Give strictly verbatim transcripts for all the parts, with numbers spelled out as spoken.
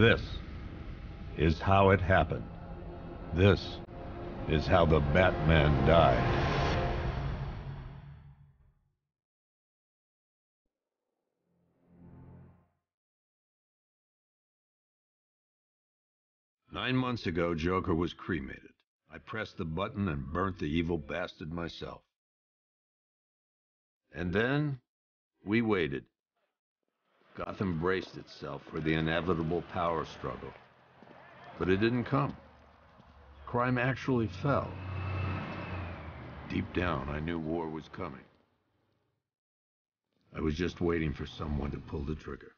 This is how it happened. This is how the Batman died. Nine months ago, Joker was cremated. I pressed the button and burnt the evil bastard myself. And then, we waited. Gotham braced itself for the inevitable power struggle. But it didn't come. Crime actually fell. Deep down, I knew war was coming. I was just waiting for someone to pull the trigger.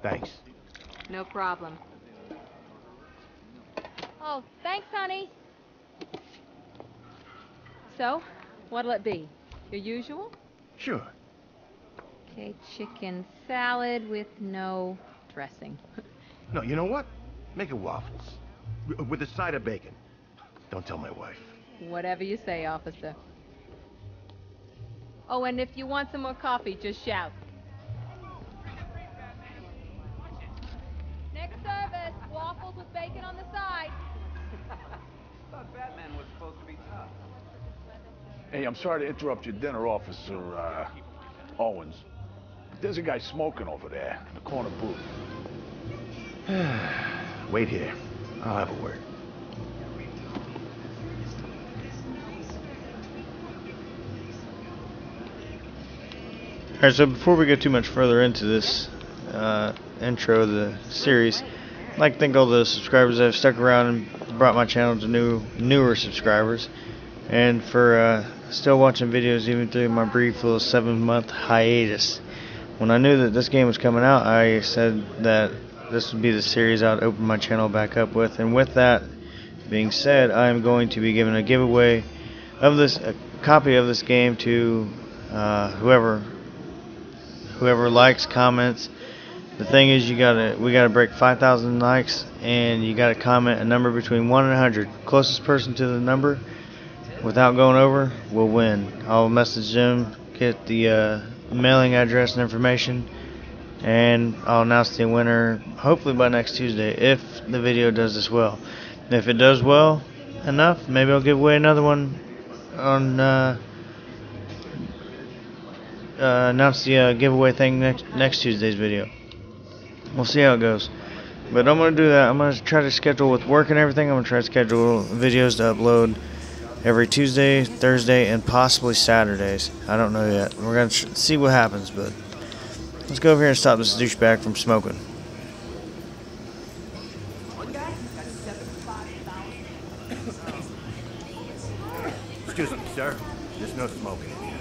Thanks. No problem. Oh, thanks, honey. So, what'll it be? Your usual? Sure. Okay, chicken salad with no dressing. No, you know what? Make it waffles. With a side of bacon. Don't tell my wife. Whatever you say, officer. Oh, and if you want some more coffee, just shout. Hey, I'm sorry to interrupt your dinner, Officer uh, Owens. There's a guy smoking over there in the corner booth. Wait here. I'll have a word. All right. So before we go too much further into this uh, intro of the series, I'd like to thank all the subscribers that have stuck around and brought my channel to new, newer subscribers, and for uh, still watching videos even through my brief little seven month hiatus. When I knew that this game was coming out, I said that this would be the series I would open my channel back up with. And with that being said, I am going to be giving a giveaway of this, a copy of this game to uh, whoever whoever likes, comments. The thing is, you gotta we gotta break five thousand likes, and you gotta comment a number between one and a hundred. Closest person to the number without going over will win. I'll message them, get the uh, mailing address and information, and I'll announce the winner hopefully by next Tuesday if the video does this well. And if it does well enough, maybe I'll give away another one on uh, uh, announce the uh, giveaway thing next next Tuesday's video. We'll see how it goes. But I'm gonna do that. I'm gonna try to schedule with work and everything. I'm gonna try to schedule videos to upload every Tuesday, Thursday, and possibly Saturdays. I don't know yet. We're going to see what happens, but let's go over here and stop this douchebag from smoking. Excuse me, sir. There's no smoking in here.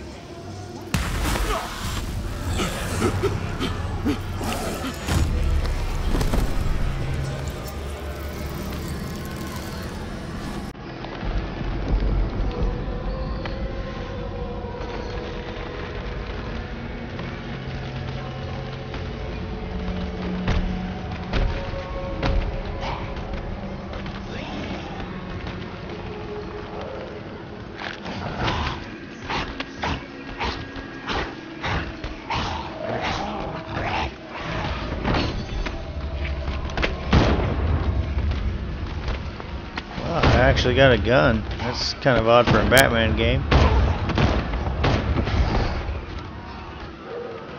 Actually got a gun. That's kind of odd for a Batman game.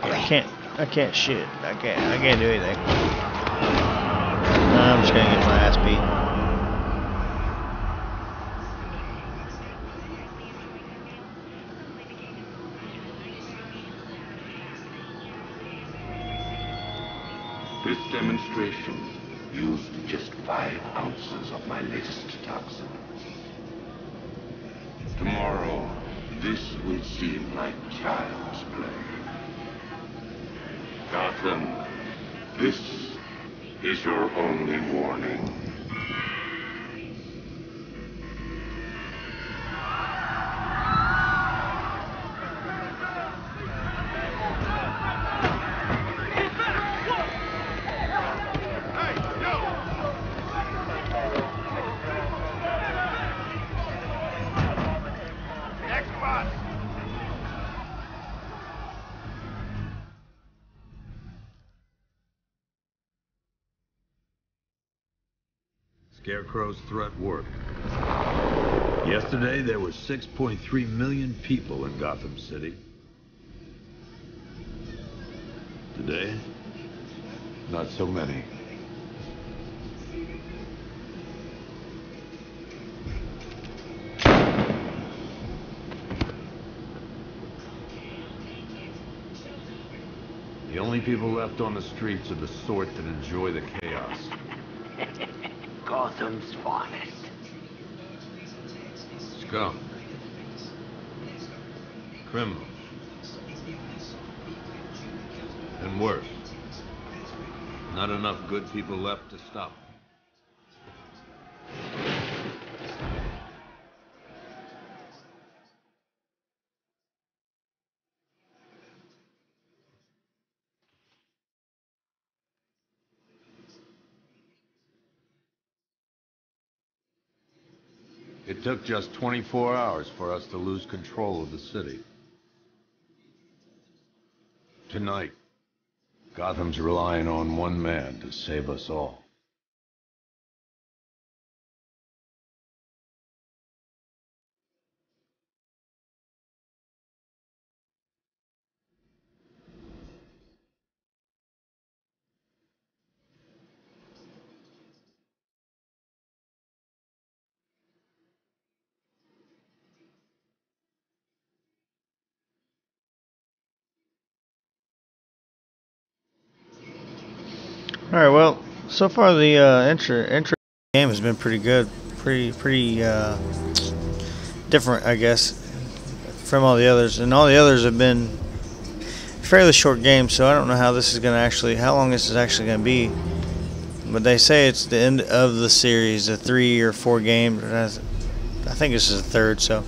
I can't. I can't shoot. I can't. I can't do anything. No, I'm just gonna get my ass beat. This demonstration used just five ounces of my latest toxin. Tomorrow, this will seem like child's play. Gotham This is your only warning. Scarecrow's threat worked. Yesterday, there were six point three million people in Gotham City. Today, not so many. The only people left on the streets are the sort that enjoy the chaos. Gotham's finest. Scum. Criminals. And worse. Not enough good people left to stop them. It took just twenty-four hours for us to lose control of the city. Tonight, Gotham's relying on one man to save us all. Alright, well, so far the uh, entry, entry game has been pretty good, pretty pretty uh, different, I guess, from all the others. And all the others have been fairly short games, so I don't know how this is going to actually, how long this is actually going to be. But they say it's the end of the series, a three or four game. I think this is the third, so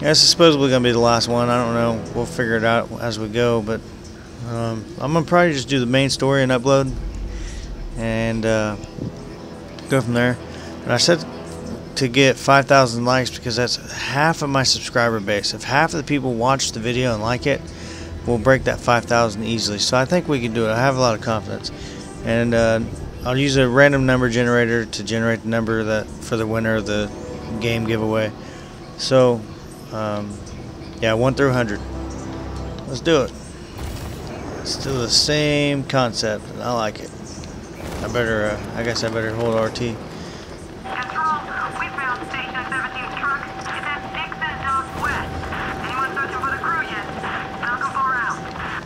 yeah, it's supposedly going to be the last one. I don't know. We'll figure it out as we go, but um, I'm going to probably just do the main story and upload. And uh, go from there. And I said to get five thousand likes because that's half of my subscriber base. If half of the people watch the video and like it, we'll break that five thousand easily. So I think we can do it. I have a lot of confidence. And uh, I'll use a random number generator to generate the number that for the winner of the game giveaway. So, um, yeah, one through one hundred. Let's do it. It's still the same concept, and I like it. I better, uh, I guess I better hold R T. After all, we found station seventeen's truck. It's at exit dock west. Anyone searching for the crew yet? Not go far out.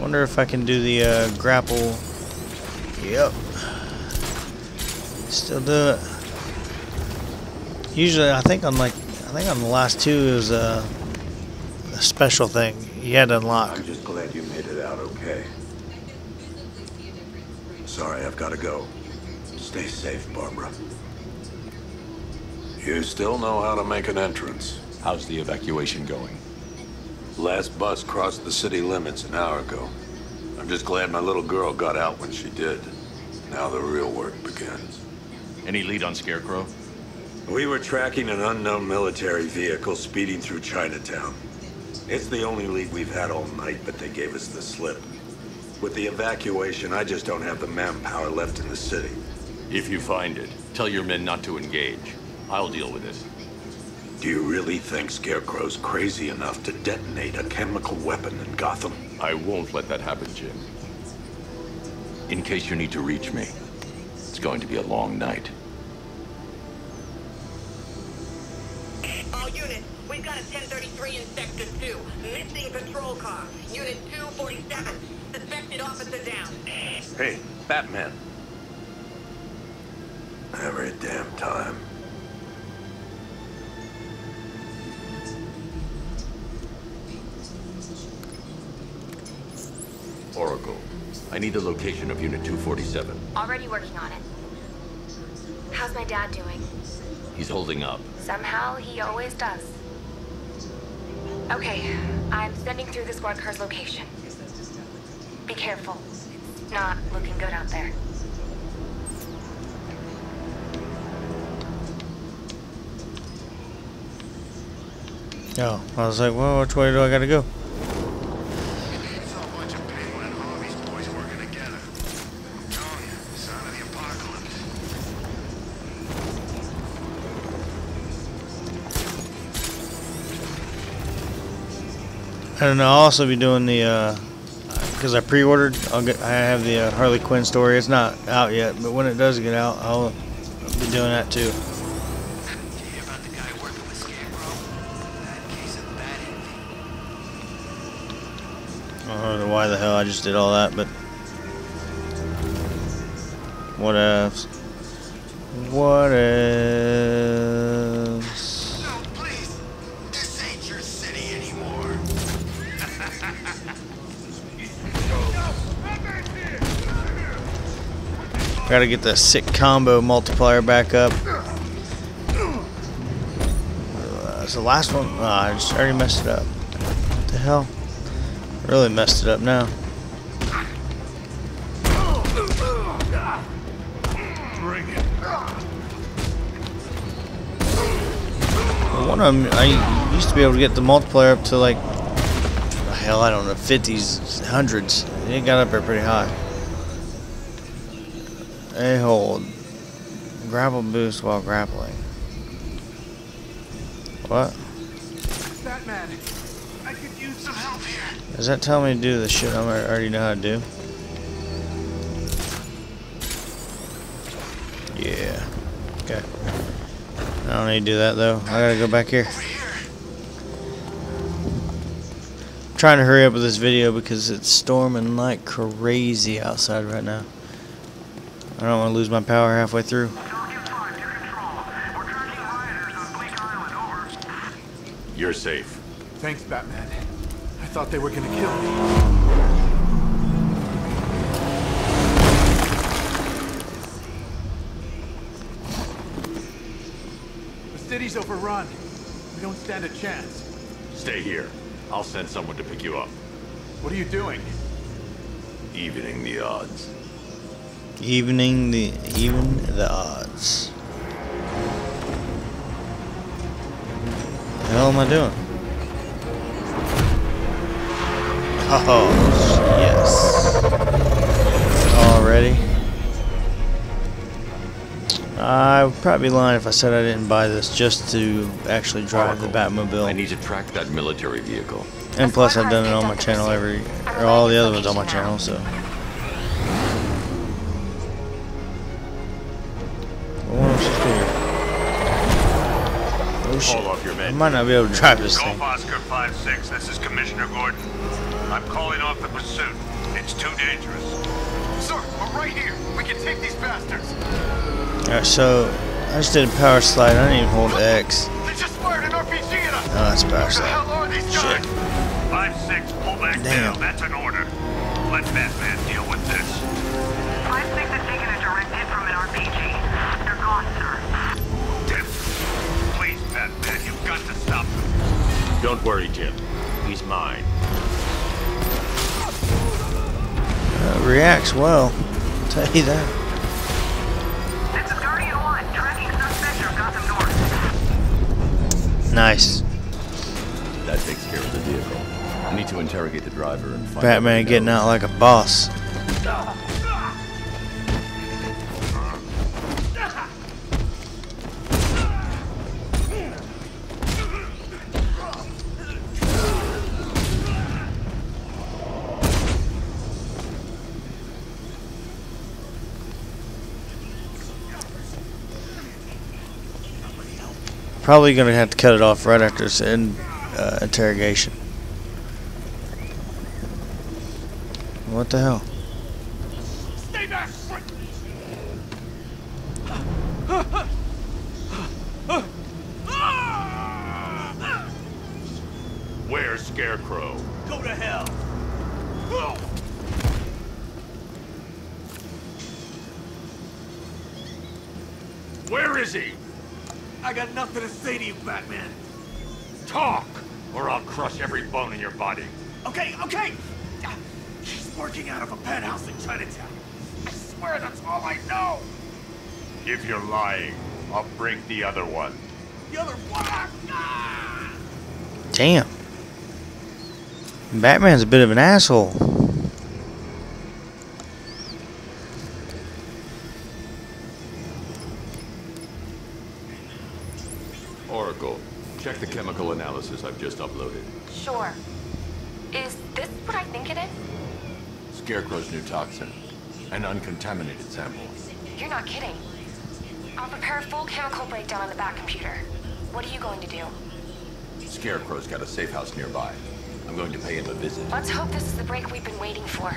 Wonder if I can do the uh, grapple. Yep. Still do it. Usually, I think on like, I think on the last two is a, a special thing you had to unlock. I'm just glad you made it out okay. Sorry, I've got to go. Stay safe, Barbara. You still know how to make an entrance. How's the evacuation going? Last bus crossed the city limits an hour ago. I'm just glad my little girl got out when she did. Now the real work begins. Any lead on Scarecrow? We were tracking an unknown military vehicle speeding through Chinatown. It's the only lead we've had all night, but they gave us the slip. With the evacuation, I just don't have the manpower left in the city. If you find it, tell your men not to engage. I'll deal with it. Do you really think Scarecrow's crazy enough to detonate a chemical weapon in Gotham? I won't let that happen, Jim. In case you need to reach me, it's going to be a long night. All units, we've got a ten thirty-three in Sector two. Missing patrol car. Unit two forty-seven. Suspected officer down. Hey, Batman. Every damn time. I need the location of Unit two forty-seven. Already working on it. How's my dad doing? He's holding up. Somehow, he always does. Okay, I'm sending through this worker's location. Be careful. It's not looking good out there. Oh, I was like, well, which way do I gotta go? I don't know. I'll also be doing the uh because I pre-ordered. I'll get. I have the uh, Harley Quinn story. It's not out yet, but when it does get out, I'll be doing that too. Did you hear about the guy working with Scarecrow? That case of bad envy. I don't know why the hell I just did all that, but what ifs? What ifs? Gotta get the sick combo multiplier back up. Uh, that's the last one. Oh, I just already messed it up. What the hell? Really messed it up now. One of them, I used to be able to get the multiplier up to like, hell, I don't know, fifties, hundreds. It got up there pretty high. A hold. Grapple boost while grappling. What? Batman, I could use some help here. Does that tell me to do the shit I already know how to do? Yeah. Okay. I don't need to do that though. I gotta go back here. I'm trying to hurry up with this video because it's storming like crazy outside right now. I don't want to lose my power halfway through. You're safe. Thanks, Batman. I thought they were going to kill me. The city's overrun. We don't stand a chance. Stay here. I'll send someone to pick you up. What are you doing? Evening the odds. Evening the even the odds. What the hell am I doing? Oh yes. Already. I would probably be lying if I said I didn't buy this just to actually drive Oracle. The Batmobile. I need to track that military vehicle. And plus, I've done it on my channel every, or all the other ones on my channel, so. I might not be able to drive this thing. Golf Oscar five six, this is Commissioner Gordon. I'm calling off the pursuit. It's too dangerous. Sir, we're right here. We can take these bastards. Alright, so I just did a power slide. I didn't even hold X. They just fired an R P G at us. Oh, that's a power slide. What the hell are these guys? Shit. five six, pull back down. That's an order. Let Batman deal with this. five six is taking a direct hit from an R P G. They're gone, sir. Please, Batman. Got to stop him. Don't worry, Jim. He's mine. Uh, reacts well. I'll tell you that. This is Guardian One, tracking suspect of Gotham North. Nice. That takes care of the vehicle. I need to interrogate the driver and find Batman getting out like a boss. Probably gonna have to cut it off right after this in, uh, interrogation. What the hell? Stay back! Where's Scarecrow? Go to hell! Where is he? I got nothing to say to you, Batman. Talk, or I'll crush every bone in your body. Okay, okay! She's working out of a penthouse in Chinatown. I swear that's all I know! If you're lying, I'll break the other one. The other one? Ah! Damn. Batman's a bit of an asshole. Oracle, check the chemical analysis I've just uploaded. Sure. Is this what I think it is? Scarecrow's new toxin. An uncontaminated sample. You're not kidding. I'll prepare a full chemical breakdown on the back computer. What are you going to do? Scarecrow's got a safe house nearby. I'm going to pay him a visit. Let's hope this is the break we've been waiting for.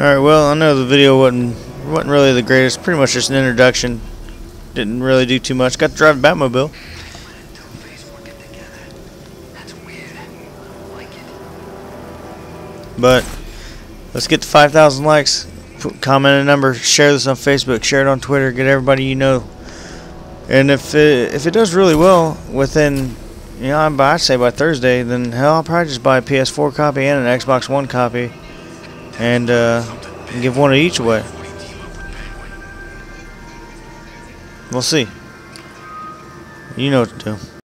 Alright, well, I know the video wasn't wasn't really the greatest. Pretty much just an introduction. Didn't really do too much. Got to drive the Batmobile. But let's get to five thousand likes. Put, comment a number. Share this on Facebook. Share it on Twitter. Get everybody you know. And if it, if it does really well within, you know, I'd, I'd say by Thursday, then hell, I'll probably just buy a P S four copy and an Xbox One copy, and uh, give one of each away. We'll see. You know what to do.